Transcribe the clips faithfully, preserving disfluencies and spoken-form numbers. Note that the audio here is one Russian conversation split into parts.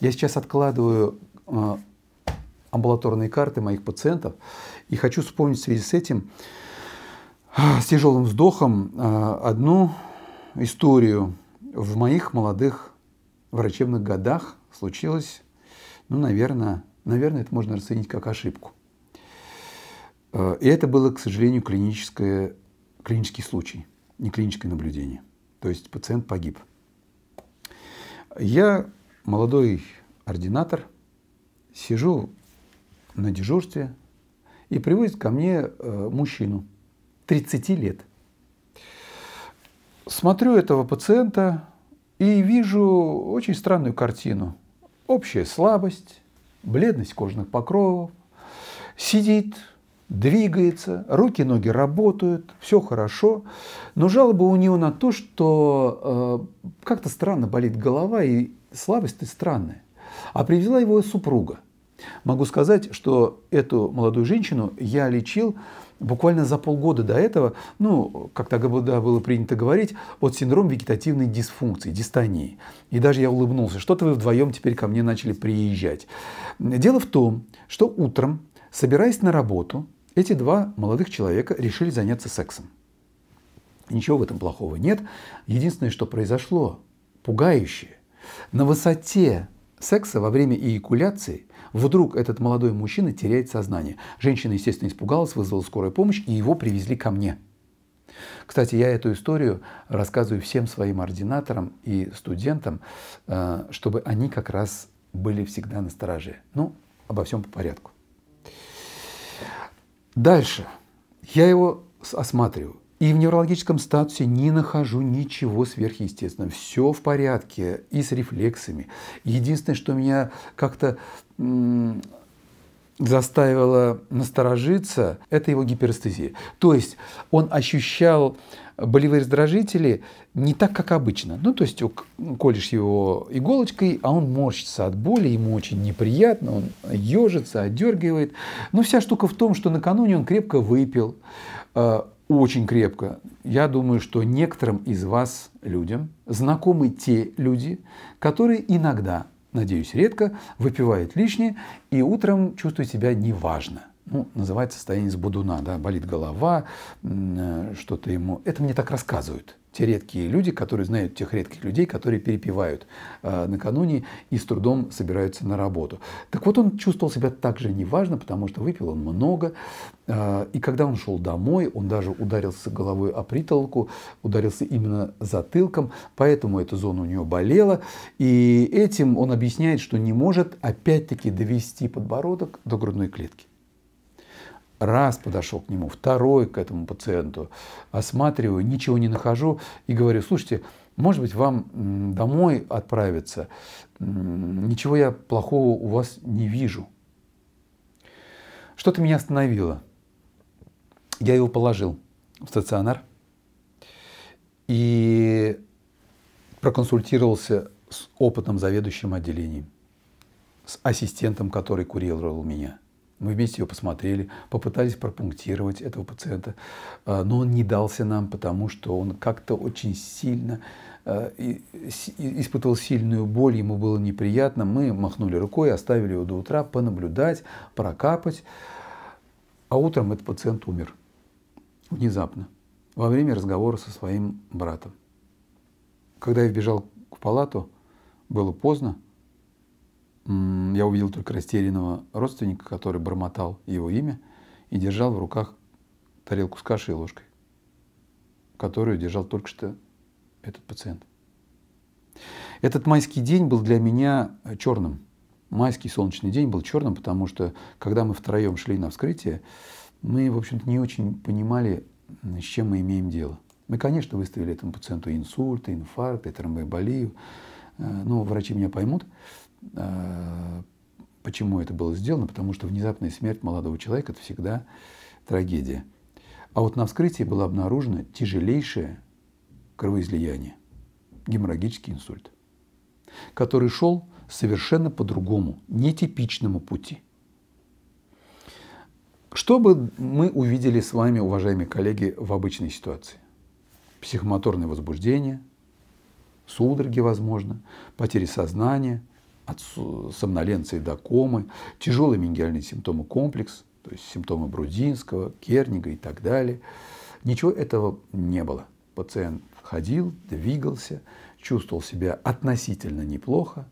Я сейчас откладываю э, амбулаторные карты моих пациентов и хочу вспомнить в связи с этим, э, с тяжелым вздохом, э, одну историю. В моих молодых врачебных годах случилось, ну, наверное, наверное, это можно расценить как ошибку. Э, и это было, к сожалению, клиническое, клинический случай, не клиническое наблюдение. То есть пациент погиб. Я, молодой ординатор, сижу на дежурстве, и привозит ко мне э, мужчину тридцати лет. Смотрю этого пациента и вижу очень странную картину. Общая слабость, бледность кожных покровов, сидит, двигается, руки, ноги работают, все хорошо, но жалоба у него на то, что э, как-то странно болит голова и слабость-то странная. А привезла его супруга. Могу сказать, что эту молодую женщину я лечил буквально за полгода до этого, ну, как тогда было принято говорить, от синдрома вегетативной дисфункции, дистонии. И даже я улыбнулся, что-то вы вдвоем теперь ко мне начали приезжать. Дело в том, что утром, собираясь на работу, эти два молодых человека решили заняться сексом. Ничего в этом плохого нет. Единственное, что произошло, пугающее. На высоте секса во время эякуляции вдруг этот молодой мужчина теряет сознание. Женщина, естественно, испугалась, вызвала скорую помощь, и его привезли ко мне. Кстати, я эту историю рассказываю всем своим ординаторам и студентам, чтобы они как раз были всегда настороже. Ну, обо всем по порядку. Дальше. Я его осматриваю. И в неврологическом статусе не нахожу ничего сверхъестественного. Все в порядке и с рефлексами. Единственное, что меня как-то заставило насторожиться, это его гиперестезия. То есть он ощущал болевые раздражители не так, как обычно. Ну, то есть колешь его иголочкой, а он морщится от боли, ему очень неприятно, он ежится, отдергивает. Но вся штука в том, что накануне он крепко выпил. Очень крепко. Я думаю, что некоторым из вас, людям, знакомы те люди, которые иногда, надеюсь, редко, выпивают лишнее и утром чувствуют себя неважно. Ну, называется состояние сбудуна, да, болит голова, что-то ему. Это мне так рассказывают те редкие люди, которые знают тех редких людей, которые перепивают э, накануне и с трудом собираются на работу. Так вот, он чувствовал себя так же неважно, потому что выпил он много. Э, и когда он шел домой, он даже ударился головой о притолку, ударился именно затылком, поэтому эта зона у него болела. И этим он объясняет, что не может опять-таки довести подбородок до грудной клетки. Раз подошел к нему, второй к этому пациенту, осматриваю, ничего не нахожу и говорю: слушайте, может быть, вам домой отправиться? Ничего я плохого у вас не вижу. Что-то меня остановило. Я его положил в стационар и проконсультировался с опытным заведующим отделением, с ассистентом, который курировал меня. Мы вместе его посмотрели, попытались пропунктировать этого пациента, но он не дался нам, потому что он как-то очень сильно испытывал сильную боль, ему было неприятно. Мы махнули рукой, оставили его до утра понаблюдать, прокапать. А утром этот пациент умер внезапно, во время разговора со своим братом. Когда я вбежал в палату, было поздно. Я увидел только растерянного родственника, который бормотал его имя и держал в руках тарелку с кашей и ложкой, которую держал только что этот пациент. Этот майский день был для меня черным. Майский солнечный день был черным, потому что, когда мы втроем шли на вскрытие, мы, в общем-то, не очень понимали, с чем мы имеем дело. Мы, конечно, выставили этому пациенту инсульты, инфаркты, тромбоэмболию. Ну, врачи меня поймут. Почему это было сделано? Потому что внезапная смерть молодого человека – это всегда трагедия. А вот на вскрытии было обнаружено тяжелейшее кровоизлияние, геморрагический инсульт, который шел совершенно по другому, нетипичному пути. Что бы мы увидели с вами, уважаемые коллеги, в обычной ситуации? Психомоторное возбуждение, судороги, возможно, потери сознания, от сомноленции до комы, тяжелые менингиальные симптомы комплекс, то есть симптомы Брудинского, Кернига и так далее. Ничего этого не было. Пациент ходил, двигался, чувствовал себя относительно неплохо.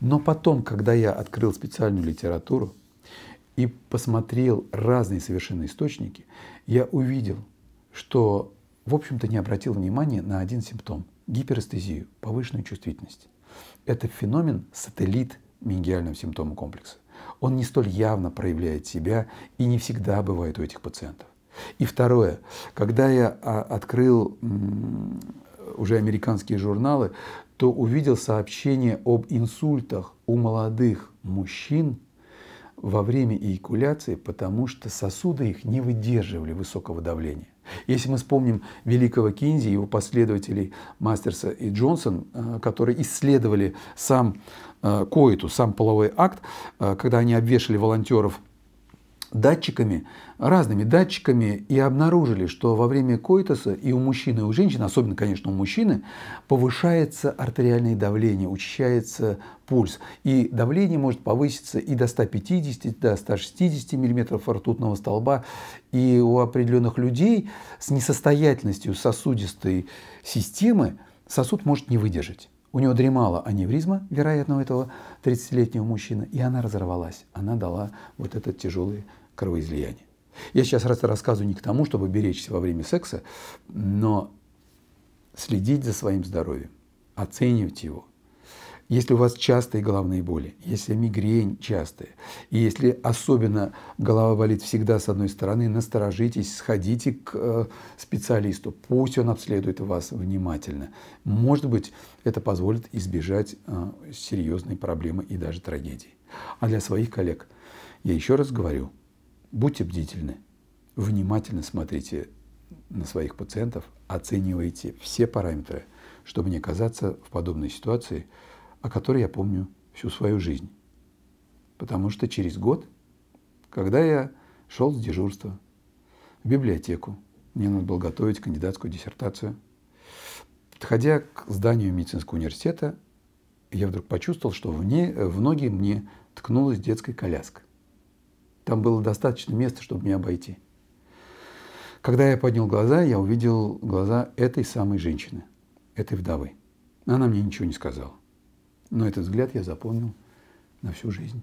Но потом, когда я открыл специальную литературу и посмотрел разные совершенно источники, я увидел, что, в общем-то, не обратил внимания на один симптом – гиперестезию, повышенную чувствительность. Это феномен сателлит менингиального симптома комплекса. Он не столь явно проявляет себя и не всегда бывает у этих пациентов. И второе, когда я открыл уже американские журналы, то увидел сообщение об инсультах у молодых мужчин во время эякуляции, потому что сосуды их не выдерживали высокого давления. Если мы вспомним великого Кинзи, его последователей Мастерса и Джонсон, которые исследовали сам коиту, сам половой акт, когда они обвешали волонтеров датчиками, разными датчиками, и обнаружили, что во время коитуса и у мужчин, и у женщин, особенно, конечно, у мужчины, повышается артериальное давление, учащается пульс. И давление может повыситься и до ста пятидесяти, до ста шестидесяти миллиметров ртутного столба. И у определенных людей с несостоятельностью сосудистой системы сосуд может не выдержать. У него дремала аневризма, вероятно, у этого тридцатилетнего мужчины, и она разорвалась. Она дала вот это тяжелое кровоизлияние. Я сейчас рассказываю не к тому, чтобы беречься во время секса, но следить за своим здоровьем, оценивать его. Если у вас частые головные боли, если мигрень частая, и если особенно голова болит всегда с одной стороны, насторожитесь, сходите к специалисту, пусть он обследует вас внимательно. Может быть, это позволит избежать серьезной проблемы и даже трагедии. А для своих коллег я еще раз говорю, будьте бдительны, внимательно смотрите на своих пациентов, оценивайте все параметры, чтобы не оказаться в подобной ситуации, о которой я помню всю свою жизнь. Потому что через год, когда я шел с дежурства в библиотеку, мне надо было готовить кандидатскую диссертацию, подходя к зданию медицинского университета, я вдруг почувствовал, что в, не, в ноги мне ткнулась детская коляска. Там было достаточно места, чтобы меня обойти. Когда я поднял глаза, я увидел глаза этой самой женщины, этой вдовы. Она мне ничего не сказала. Но этот взгляд я запомнил на всю жизнь.